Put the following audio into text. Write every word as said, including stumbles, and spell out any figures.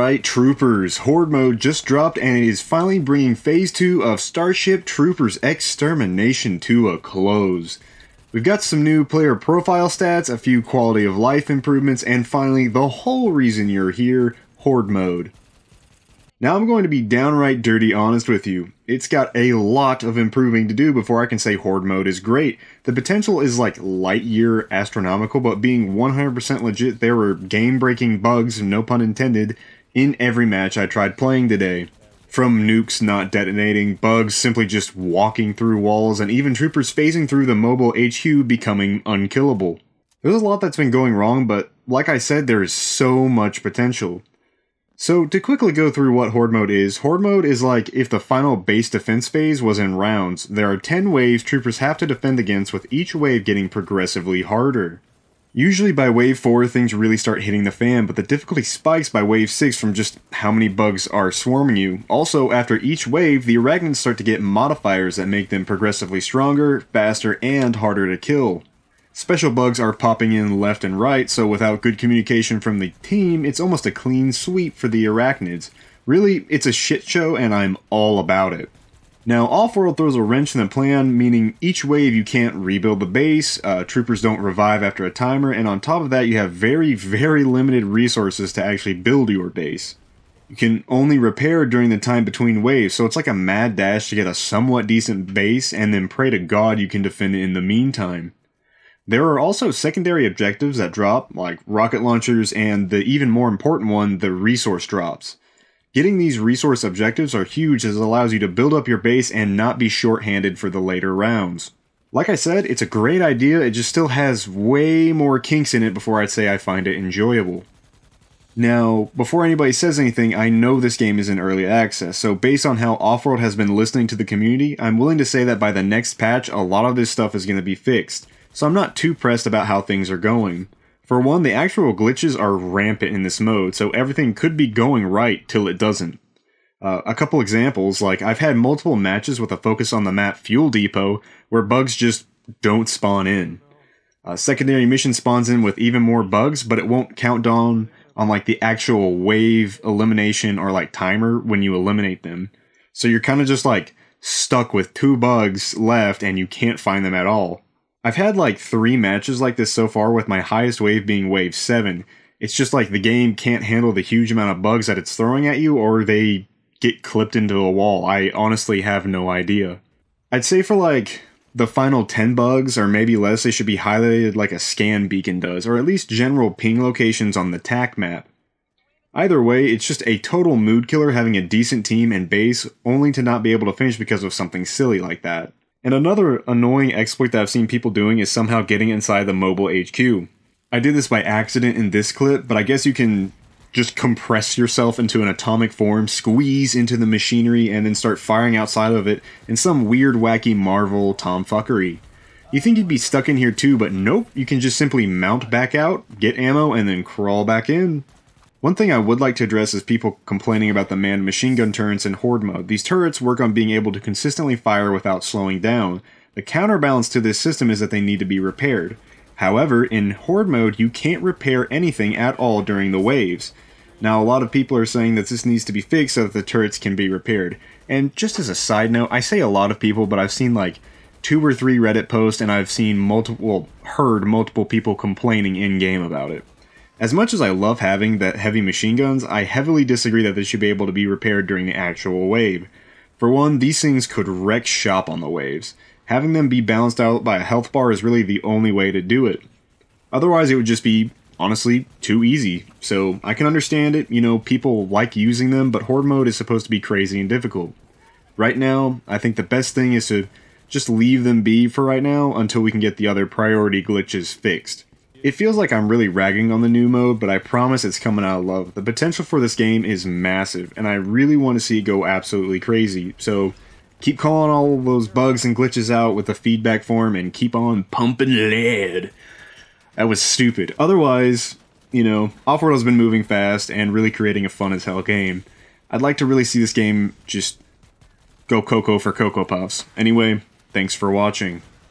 Alright Troopers, Horde Mode just dropped and it is finally bringing Phase two of Starship Troopers Extermination to a close. We've got some new player profile stats, a few quality of life improvements, and finally the whole reason you're here, Horde Mode. Now I'm going to be downright dirty honest with you. It's got a lot of improving to do before I can say Horde Mode is great. The potential is like light year astronomical, but being one hundred percent legit, there were game-breaking bugs, no pun intended, in every match I tried playing today. From nukes not detonating, bugs simply just walking through walls, and even troopers phasing through the mobile H Q becoming unkillable. There's a lot that's been going wrong, but like I said, there is so much potential. So, to quickly go through what Horde Mode is, Horde Mode is like if the final base defense phase was in rounds. There are ten waves troopers have to defend against, with each wave getting progressively harder. Usually by wave four things really start hitting the fan, but the difficulty spikes by wave six from just how many bugs are swarming you. Also, after each wave, the arachnids start to get modifiers that make them progressively stronger, faster, and harder to kill. Special bugs are popping in left and right, so without good communication from the team, it's almost a clean sweep for the arachnids. Really, it's a shit show, and I'm all about it. Now, Offworld throws a wrench in the plan, meaning each wave you can't rebuild the base, uh, troopers don't revive after a timer, and on top of that you have very, very limited resources to actually build your base. You can only repair during the time between waves, so it's like a mad dash to get a somewhat decent base, and then pray to God you can defend it in the meantime. There are also secondary objectives that drop, like rocket launchers and the even more important one, the resource drops. Getting these resource objectives are huge as it allows you to build up your base and not be shorthanded for the later rounds. Like I said, it's a great idea, it just still has way more kinks in it before I'd say I find it enjoyable. Now, before anybody says anything, I know this game is in early access, so based on how Offworld has been listening to the community, I'm willing to say that by the next patch, a lot of this stuff is going to be fixed. So I'm not too pressed about how things are going. For one, the actual glitches are rampant in this mode, so everything could be going right till it doesn't. Uh, a couple examples, like I've had multiple matches with a focus on the map Fuel Depot, where bugs just don't spawn in. Uh, secondary mission spawns in with even more bugs, but it won't count down on like the actual wave elimination or like timer when you eliminate them. So you're kind of just like stuck with two bugs left and you can't find them at all. I've had like three matches like this so far, with my highest wave being wave seven. It's just like the game can't handle the huge amount of bugs that it's throwing at you, or they get clipped into a wall. I honestly have no idea. I'd say for like the final ten bugs, or maybe less, they should be highlighted like a scan beacon does, or at least general ping locations on the T A C map. Either way, it's just a total mood killer having a decent team and base, only to not be able to finish because of something silly like that. And another annoying exploit that I've seen people doing is somehow getting inside the mobile H Q. I did this by accident in this clip, but I guess you can just compress yourself into an atomic form, squeeze into the machinery, and then start firing outside of it in some weird, wacky Marvel tomfuckery. You think you'd be stuck in here too, but nope, you can just simply mount back out, get ammo, and then crawl back in. One thing I would like to address is people complaining about the manned machine gun turrets in Horde Mode. These turrets work on being able to consistently fire without slowing down. The counterbalance to this system is that they need to be repaired. However, in Horde Mode, you can't repair anything at all during the waves. Now, a lot of people are saying that this needs to be fixed so that the turrets can be repaired. And just as a side note, I say a lot of people, but I've seen like two or three Reddit posts, and I've seen multiple, well, heard multiple people complaining in-game about it. As much as I love having that heavy machine guns, I heavily disagree that they should be able to be repaired during the actual wave. For one, these things could wreck shop on the waves. Having them be balanced out by a health bar is really the only way to do it. Otherwise, it would just be, honestly, too easy. So, I can understand it, you know, people like using them, but Horde Mode is supposed to be crazy and difficult. Right now, I think the best thing is to just leave them be for right now until we can get the other priority glitches fixed. It feels like I'm really ragging on the new mode, but I promise it's coming out of love. The potential for this game is massive, and I really want to see it go absolutely crazy. So keep calling all of those bugs and glitches out with the feedback form and keep on pumping lead. That was stupid. Otherwise, you know, Offworld has been moving fast and really creating a fun as hell game. I'd like to really see this game just go Cocoa for Cocoa Puffs. Anyway, thanks for watching.